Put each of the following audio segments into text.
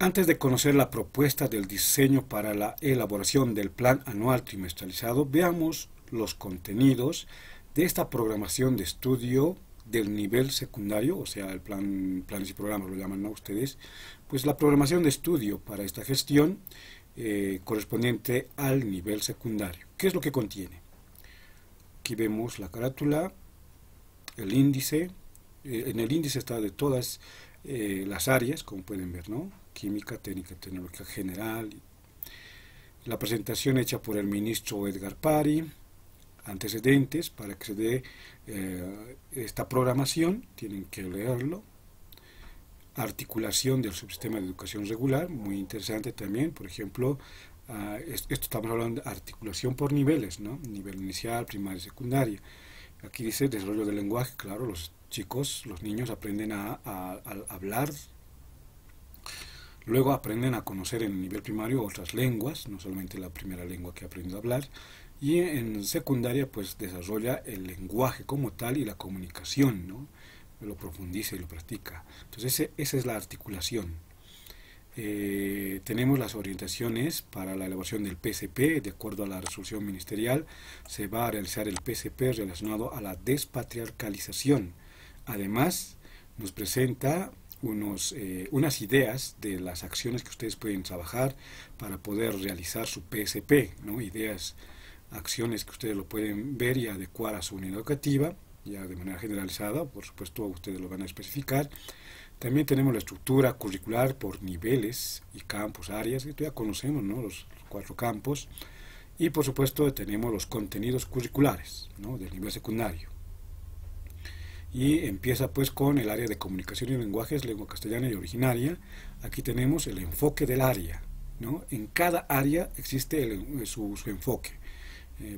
Antes de conocer la propuesta del diseño para la elaboración del plan anual trimestralizado, veamos los contenidos de esta programación de estudio del nivel secundario, o sea, el plan, planes y programas lo llaman, ¿no?, ustedes, pues la programación de estudio para esta gestión correspondiente al nivel secundario. ¿Qué es lo que contiene? Aquí vemos la carátula, el índice, en el índice está de todas las áreas, como pueden ver, ¿no?, química, técnica, tecnología general. La presentación hecha por el ministro Edgar Pari, antecedentes para que se dé esta programación, tienen que leerlo. Articulación del subsistema de educación regular, muy interesante también, por ejemplo, esto estamos hablando de articulación por niveles, ¿no?, nivel inicial, primaria y secundaria. Aquí dice desarrollo del lenguaje, claro, los chicos, los niños aprenden a hablar. Luego aprenden a conocer en el nivel primario otras lenguas, no solamente la primera lengua que aprenden a hablar. Y en secundaria pues desarrolla el lenguaje como tal y la comunicación, ¿no?, lo profundiza y lo practica. Entonces esa es la articulación. Tenemos las orientaciones para la elaboración del PCP. De acuerdo a la resolución ministerial, se va a realizar el PCP relacionado a la despatriarcalización. Además nos presenta unas ideas de las acciones que ustedes pueden trabajar para poder realizar su PSP, ¿no?, ideas, acciones que ustedes lo pueden ver y adecuar a su unidad educativa, ya de manera generalizada, por supuesto ustedes lo van a especificar. También tenemos la estructura curricular por niveles y campos, áreas, que ya conocemos, ¿no?, los cuatro campos. Y por supuesto tenemos los contenidos curriculares, ¿no?, del nivel secundario. Y empieza pues con el área de comunicación y lenguajes, lengua castellana y originaria. Aquí tenemos el enfoque del área, ¿no? En cada área existe su enfoque.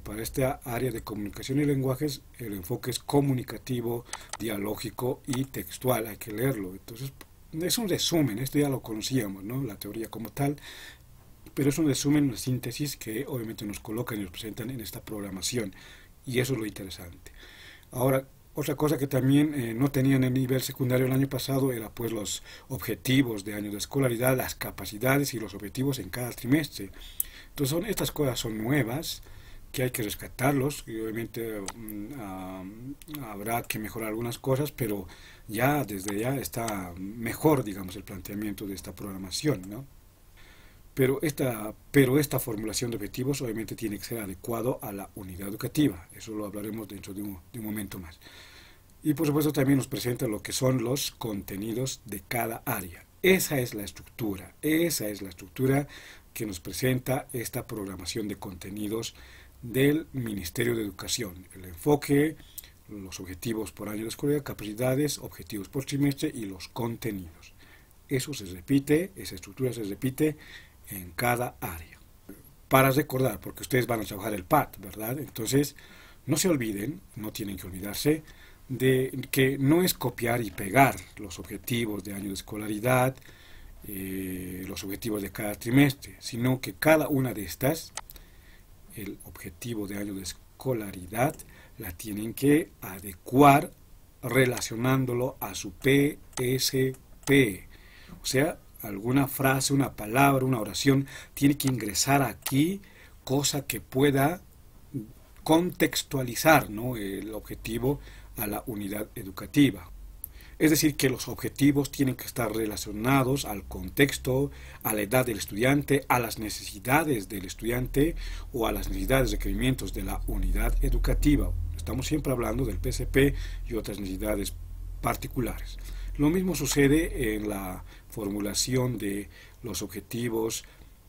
Para esta área de comunicación y lenguajes, el enfoque es comunicativo, dialógico y textual, hay que leerlo. Entonces es un resumen, esto ya lo conocíamos, ¿no?, la teoría como tal, pero es un resumen, una síntesis que obviamente nos colocan y nos presentan en esta programación, y eso es lo interesante. Ahora, otra cosa que también no tenían en el nivel secundario el año pasado era pues los objetivos de año de escolaridad, las capacidades y los objetivos en cada trimestre. Entonces estas cosas son nuevas, que hay que rescatarlos, y obviamente habrá que mejorar algunas cosas, pero ya desde ya está mejor, digamos, el planteamiento de esta programación, ¿no? Pero esta formulación de objetivos obviamente tiene que ser adecuado a la unidad educativa. Eso lo hablaremos dentro de un momento más. Y por supuesto también nos presenta lo que son los contenidos de cada área. Esa es la estructura que nos presenta esta programación de contenidos del Ministerio de Educación. El enfoque, los objetivos por año de escolaridad, capacidades, objetivos por trimestre y los contenidos. Eso se repite, esa estructura se repite en cada área. Para recordar, porque ustedes van a trabajar el PAT, ¿verdad? Entonces, no se olviden, no tienen que olvidarse, de que no es copiar y pegar los objetivos de año de escolaridad, los objetivos de cada trimestre, sino que cada una de estas, el objetivo de año de escolaridad, la tienen que adecuar relacionándolo a su PSP. O sea, alguna frase, una palabra, una oración, tiene que ingresar aquí, cosa que pueda contextualizar, ¿no?, el objetivo a la unidad educativa. Es decir, que los objetivos tienen que estar relacionados al contexto, a la edad del estudiante, a las necesidades del estudiante o a las necesidades y requerimientos de la unidad educativa. Estamos siempre hablando del PCP y otras necesidades particulares. Lo mismo sucede en la formulación de los objetivos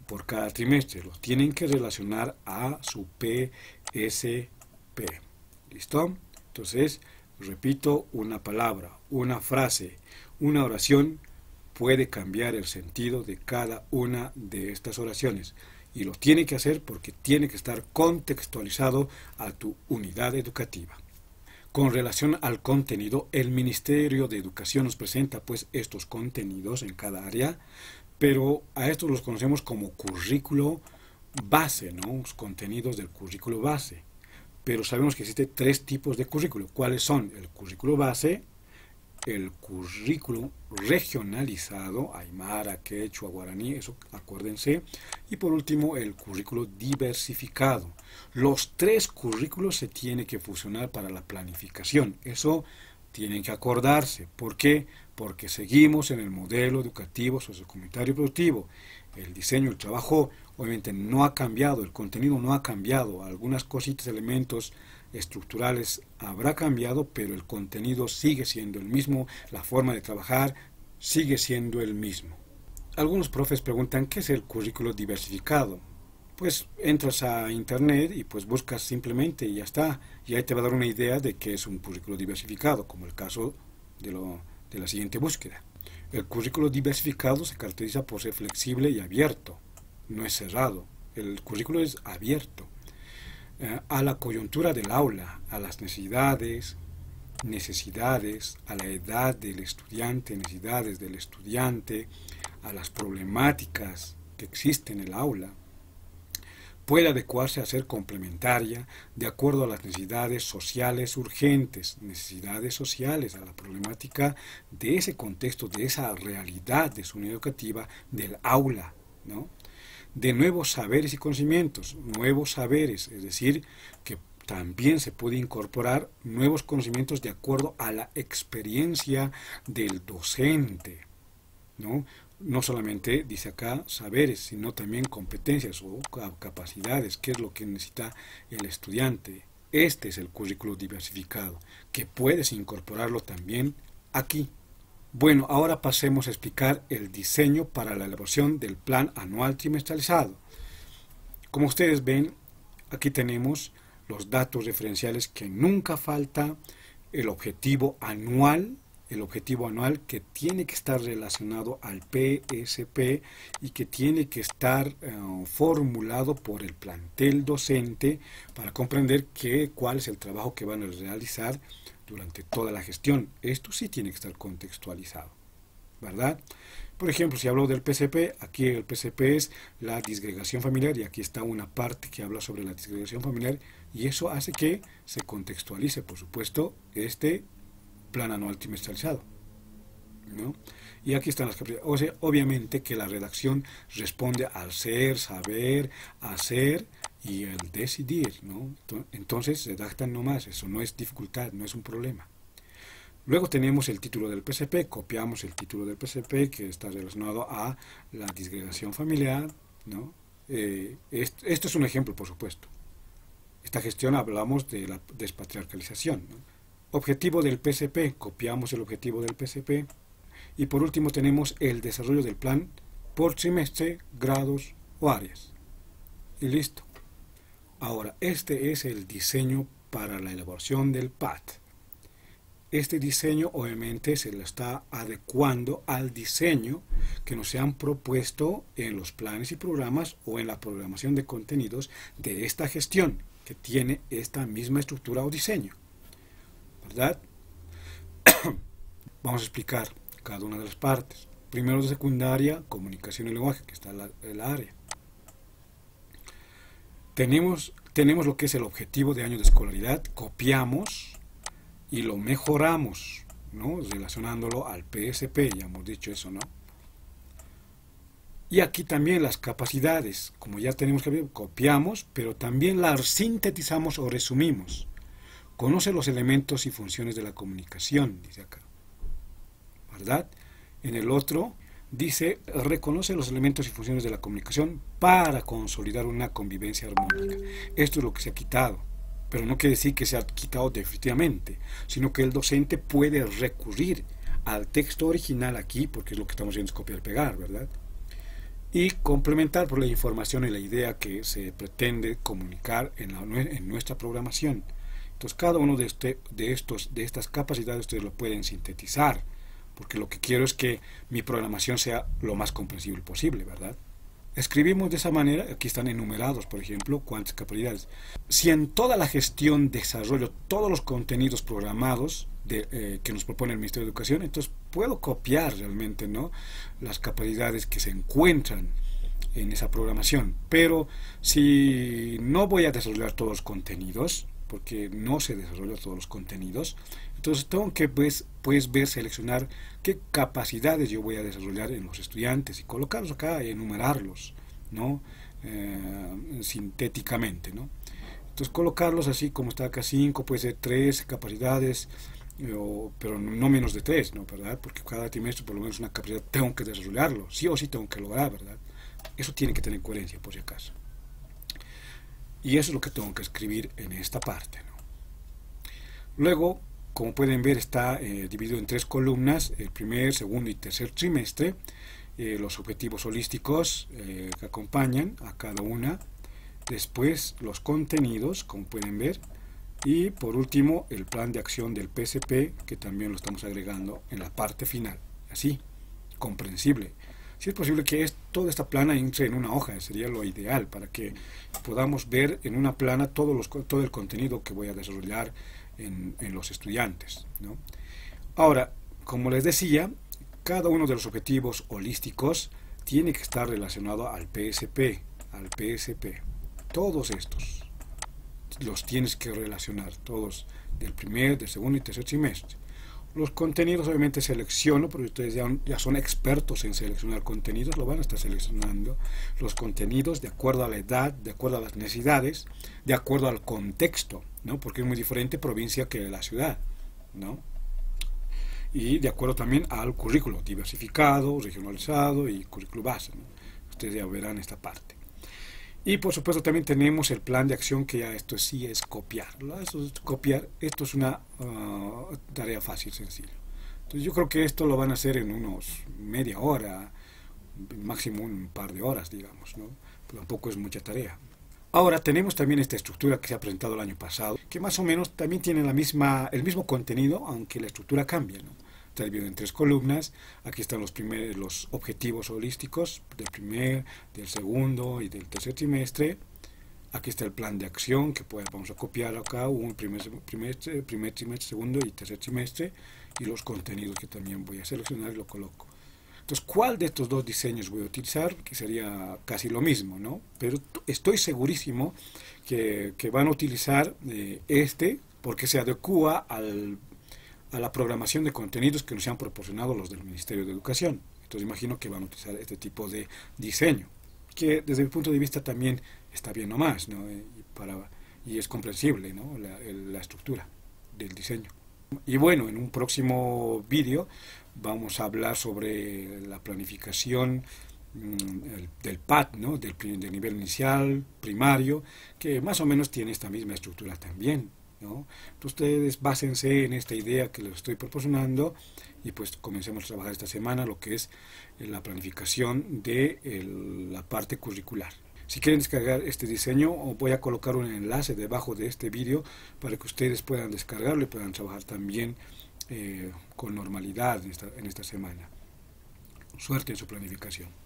por cada trimestre. Los tienen que relacionar a su PSP. ¿Listo? Entonces, repito, una palabra, una frase, una oración puede cambiar el sentido de cada una de estas oraciones. Y lo tiene que hacer porque tiene que estar contextualizado a tu unidad educativa. Con relación al contenido, el Ministerio de Educación nos presenta pues estos contenidos en cada área, pero a estos los conocemos como currículo base, ¿no?, los contenidos del currículo base. Pero sabemos que existen tres tipos de currículo. ¿Cuáles son? El currículo base, el currículum regionalizado, aymara, quechua, guaraní, eso acuérdense. Y por último, el currículo diversificado. Los tres currículos se tienen que fusionar para la planificación. Eso tienen que acordarse. ¿Por qué? Porque seguimos en el modelo educativo, sociocomunitario y productivo. El diseño, el trabajo, obviamente no ha cambiado, el contenido no ha cambiado. Algunas cositas, elementos estructurales habrá cambiado, pero el contenido sigue siendo el mismo, la forma de trabajar sigue siendo el mismo. Algunos profes preguntan, ¿qué es el currículo diversificado? Pues entras a internet y pues buscas simplemente y ya está. Y ahí te va a dar una idea de qué es un currículo diversificado, como el caso de la siguiente búsqueda. El currículo diversificado se caracteriza por ser flexible y abierto, no es cerrado. El currículo es abierto a la coyuntura del aula, a las necesidades, a la edad del estudiante, necesidades del estudiante, a las problemáticas que existen en el aula. Puede adecuarse a ser complementaria de acuerdo a las necesidades sociales urgentes, necesidades sociales, a la problemática de ese contexto, de esa realidad de su unidad educativa, del aula, ¿no? De nuevos saberes y conocimientos, nuevos saberes, es decir, que también se puede incorporar nuevos conocimientos de acuerdo a la experiencia del docente, ¿no? No solamente dice acá saberes, sino también competencias o capacidades, que es lo que necesita el estudiante. Este es el currículo diversificado, que puedes incorporarlo también aquí. Bueno, ahora pasemos a explicar el diseño para la elaboración del plan anual trimestralizado. Como ustedes ven, aquí tenemos los datos referenciales que nunca falta, el objetivo anual que tiene que estar relacionado al PSP y que tiene que estar formulado por el plantel docente para comprender cuál es el trabajo que van a realizar durante toda la gestión. Esto sí tiene que estar contextualizado, ¿verdad? Por ejemplo, si hablo del PCP, aquí el PCP es la disgregación familiar y aquí está una parte que habla sobre la disgregación familiar y eso hace que se contextualice, por supuesto, este plan anual trimestralizado, ¿no? Y aquí están las capacidades. O sea, obviamente que la redacción responde al ser, saber, hacer y el decidir, ¿no? Entonces redactan nomás, eso no es dificultad, no es un problema. Luego tenemos el título del PCP, copiamos el título del PCP que está relacionado a la disgregación familiar, ¿no? Esto es un ejemplo, por supuesto. Esta gestión hablamos de la despatriarcalización, ¿no? Objetivo del PCP, copiamos el objetivo del PCP. Y por último tenemos el desarrollo del plan por trimestre, grados o áreas. Y listo. Ahora, este es el diseño para la elaboración del PAT. Este diseño obviamente se lo está adecuando al diseño que nos han propuesto en los planes y programas o en la programación de contenidos de esta gestión, que tiene esta misma estructura o diseño, ¿verdad? Vamos a explicar cada una de las partes. Primero de secundaria, comunicación y lenguaje, que está el área. Tenemos lo que es el objetivo de año de escolaridad, copiamos y lo mejoramos, ¿no? Relacionándolo al PSP, ya hemos dicho eso, ¿no? Y aquí también las capacidades, como ya tenemos que ver, copiamos, pero también las sintetizamos o resumimos. Conoce los elementos y funciones de la comunicación, dice acá, ¿verdad? En el otro dice, reconoce los elementos y funciones de la comunicación para consolidar una convivencia armónica. Esto es lo que se ha quitado, pero no quiere decir que se ha quitado definitivamente, sino que el docente puede recurrir al texto original aquí, porque es lo que estamos haciendo, es copiar y pegar, ¿verdad? Y complementar por la información y la idea que se pretende comunicar en nuestra programación. Entonces, cada uno de estas capacidades ustedes lo pueden sintetizar, porque lo que quiero es que mi programación sea lo más comprensible posible, ¿verdad? Escribimos de esa manera, aquí están enumerados, por ejemplo, cuántas capacidades. Si en toda la gestión desarrollo todos los contenidos programados que nos propone el Ministerio de Educación, entonces puedo copiar realmente, ¿no?, las capacidades que se encuentran en esa programación. Pero si no voy a desarrollar todos los contenidos, porque no se desarrollan todos los contenidos. Entonces tengo que pues seleccionar qué capacidades yo voy a desarrollar en los estudiantes y colocarlos acá y enumerarlos, ¿no? Sintéticamente, ¿no? Entonces colocarlos así como está acá, 5, puede ser 3 capacidades, pero no menos de 3, ¿no? ¿Verdad? Porque cada trimestre por lo menos una capacidad tengo que desarrollarlo, sí o sí tengo que lograr, ¿verdad? Eso tiene que tener coherencia por si acaso. Y eso es lo que tengo que escribir en esta parte, ¿no? Luego, como pueden ver, está dividido en 3 columnas, el primer, segundo y tercer trimestre, los objetivos holísticos que acompañan a cada una, después los contenidos, como pueden ver, y por último el plan de acción del PCP, que también lo estamos agregando en la parte final, así, comprensible. Si es posible que toda esta plana entre en una hoja, sería lo ideal para que podamos ver en una plana todo el contenido que voy a desarrollar en los estudiantes, ¿no? Ahora, como les decía, cada uno de los objetivos holísticos tiene que estar relacionado al PSP, todos estos los tienes que relacionar, todos del primer, del segundo y tercer trimestre. Los contenidos obviamente selecciono, porque ustedes ya son expertos en seleccionar contenidos, lo van a estar seleccionando los contenidos de acuerdo a la edad, de acuerdo a las necesidades, de acuerdo al contexto, ¿no? Porque es muy diferente provincia que la ciudad, ¿no? Y de acuerdo también al currículo diversificado, regionalizado y currículo base, ¿no? Ustedes ya verán esta parte. Y por supuesto también tenemos el plan de acción, que ya esto sí es copiarlo, esto es una tarea fácil, sencilla. Entonces yo creo que esto lo van a hacer en unos media hora, máximo un par de horas, digamos, ¿no? Pero tampoco es mucha tarea. Ahora tenemos también esta estructura que se ha presentado el año pasado, que más o menos también tiene el mismo contenido, aunque la estructura cambia, ¿no? Está dividido en 3 columnas, aquí están los objetivos holísticos del primer, del segundo y del tercer trimestre. Aquí está el plan de acción, que pues vamos a copiar acá, un primer trimestre, segundo y tercer trimestre, y los contenidos que también voy a seleccionar y lo coloco. Entonces, ¿cuál de estos dos diseños voy a utilizar? Que sería casi lo mismo, ¿no? Pero estoy segurísimo que van a utilizar este, porque se adecua a la programación de contenidos que nos han proporcionado los del Ministerio de Educación. Entonces imagino que van a utilizar este tipo de diseño, que desde mi punto de vista también está bien nomás, ¿no? Y es comprensible, ¿no? la estructura del diseño. Y bueno, en un próximo vídeo vamos a hablar sobre la planificación del PAT, ¿no? del nivel inicial, primario, que más o menos tiene esta misma estructura también, ¿no? Entonces ustedes básense en esta idea que les estoy proporcionando y pues comencemos a trabajar esta semana lo que es la planificación de la parte curricular. Si quieren descargar este diseño, voy a colocar un enlace debajo de este vídeo para que ustedes puedan descargarlo y puedan trabajar también con normalidad en esta semana. Suerte en su planificación.